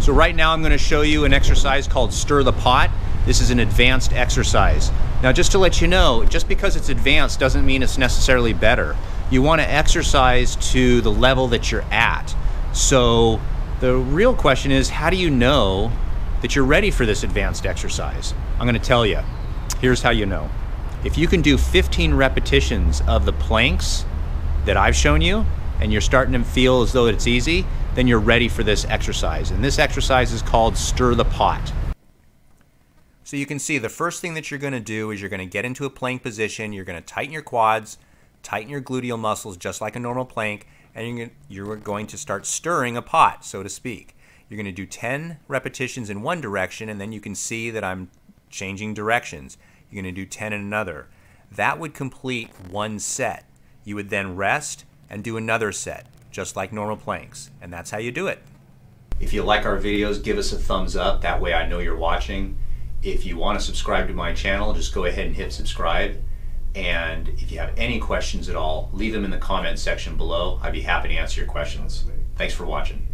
So right now I'm going to show you an exercise called Stir the Pot. This is an advanced exercise. Now just to let you know, just because it's advanced doesn't mean it's necessarily better. You want to exercise to the level that you're at. So the real question is, how do you know that you're ready for this advanced exercise? I'm going to tell you. Here's how you know. If you can do 15 repetitions of the planks that I've shown you, and you're starting to feel as though it's easy, then you're ready for this exercise. And this exercise is called Stir the Pot. So you can see the first thing that you're going to do is you're going to get into a plank position, you're going to tighten your quads, tighten your gluteal muscles just like a normal plank, and you're going to start stirring a pot, so to speak. You're going to do 10 repetitions in one direction, and then you can see that I'm changing directions. You're going to do 10 in another. That would complete one set. You would then rest and do another set, just like normal planks. And that's how you do it. If you like our videos, give us a thumbs up. That way I know you're watching. If you want to subscribe to my channel, just go ahead and hit subscribe. And if you have any questions at all, leave them in the comment section below. I'd be happy to answer your questions. Thanks for watching.